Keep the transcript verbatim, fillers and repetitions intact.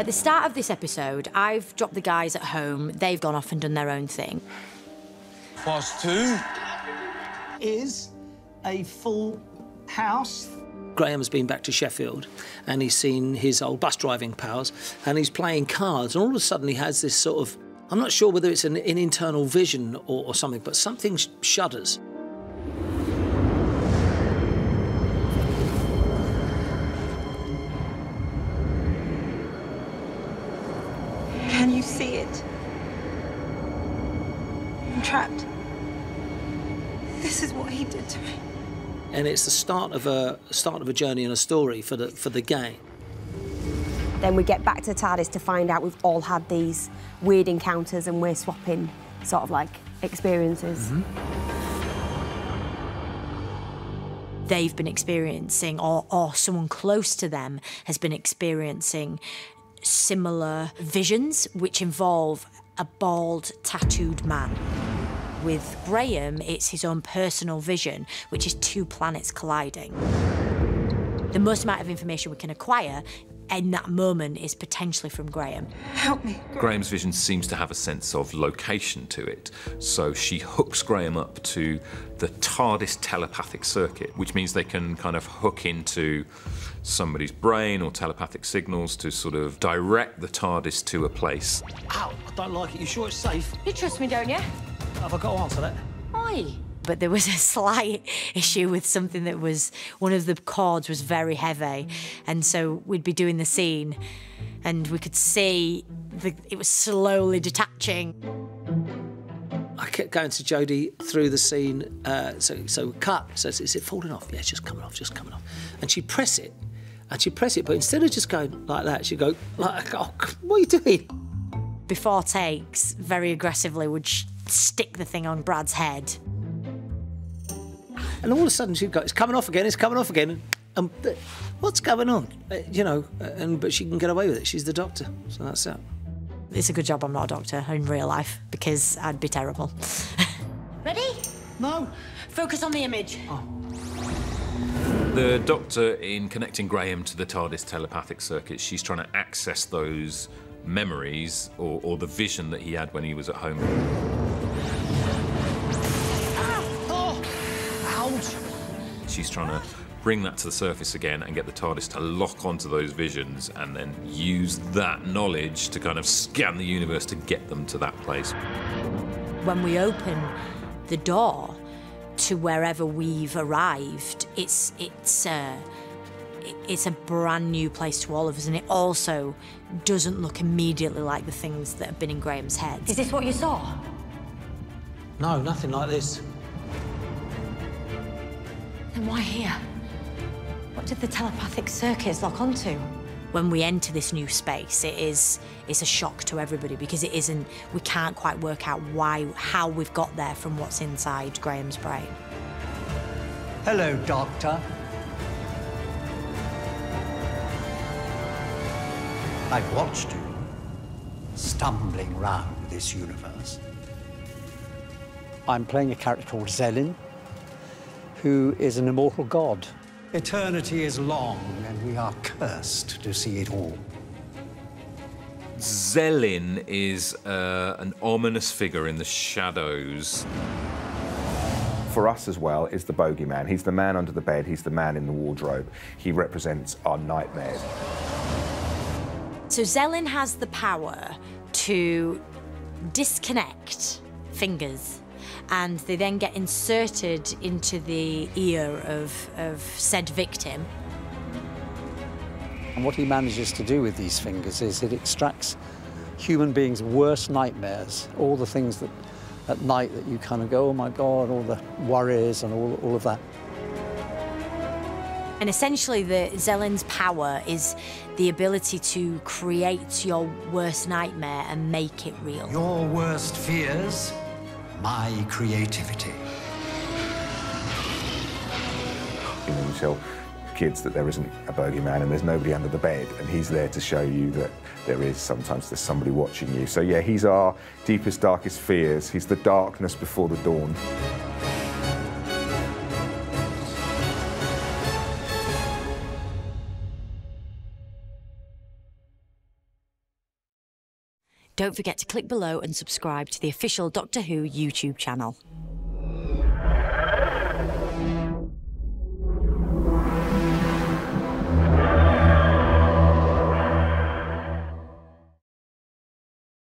At the start of this episode, I've dropped the guys at home. They've gone off and done their own thing. Class two is a full house. Graham's been back to Sheffield and he's seen his old bus driving pals and he's playing cards, and all of a sudden he has this sort of, I'm not sure whether it's an, an internal vision or, or something, but something sh shudders. Can you see it? I'm trapped. This is what he did to me. And it's the start of a start of a journey and a story for the for the gang. Then we get back to TARDIS to find out we've all had these weird encounters and we're swapping sort of like experiences. Mm-hmm. They've been experiencing, or, or someone close to them has been experiencing similar visions, which involve a bald, tattooed man. With Graham, it's his own personal vision, which is two planets colliding. The most amount of information we can acquire in that moment is potentially from Graham. Help me. Graham's vision seems to have a sense of location to it, so she hooks Graham up to the TARDIS telepathic circuit, which means they can kind of hook into somebody's brain or telepathic signals to sort of direct the TARDIS to a place. Ow, I don't like it. You sure it's safe? You trust me, don't you? Have I got to answer that? Aye. But there was a slight issue with something that was, one of the chords was very heavy, and so we'd be doing the scene and we could see the, it was slowly detaching. I kept going to Jodie through the scene, uh, so, so cut, so is it falling off? Yeah, it's just coming off, just coming off. And she'd press it, and she'd press it, but instead of just going like that, she'd go, like, oh, what are you doing? Before takes, very aggressively would stick the thing on Brad's head. And all of a sudden she'd go, it's coming off again, it's coming off again. And, and what's going on? Uh, you know, and but she can get away with it. She's the doctor, so that's it. It's a good job I'm not a doctor in real life, because I'd be terrible. Ready? No. Focus on the image. Oh. The doctor, in connecting Graham to the TARDIS telepathic circuit, she's trying to access those memories or, or the vision that he had when he was at home. She's trying to bring that to the surface again and get the TARDIS to lock onto those visions and then use that knowledge to kind of scan the universe to get them to that place. When we open the door to wherever we've arrived, it's, it's, uh, it's a brand new place to all of us, and it also doesn't look immediately like the things that have been in Graham's head. Is this what you saw? No, nothing like this. Then why here? What did the telepathic circuits lock onto? When we enter this new space, it is, it's a shock to everybody, because it isn't, we can't quite work out why, how we've got there from what's inside Graham's brain. Hello, Doctor. I've watched you stumbling round this universe. I'm playing a character called Zellin, who is an immortal god. Eternity is long, and we are cursed to see it all. Zellin is uh, an ominous figure in the shadows. For us as well is the bogeyman. He's the man under the bed, he's the man in the wardrobe. He represents our nightmares. So Zellin has the power to disconnect fingers, and they then get inserted into the ear of, of said victim. And what he manages to do with these fingers is it extracts human beings' worst nightmares, all the things that at night that you kind of go, oh, my God, all the worries and all, all of that. And essentially, the Zellin's power is the ability to create your worst nightmare and make it real. Your worst fears, my creativity. You know, we tell kids that there isn't a bogeyman and there's nobody under the bed, and he's there to show you that there is. Sometimes there's somebody watching you. So yeah, he's our deepest, darkest fears. He's the darkness before the dawn. Don't forget to click below and subscribe to the official Doctor Who YouTube channel.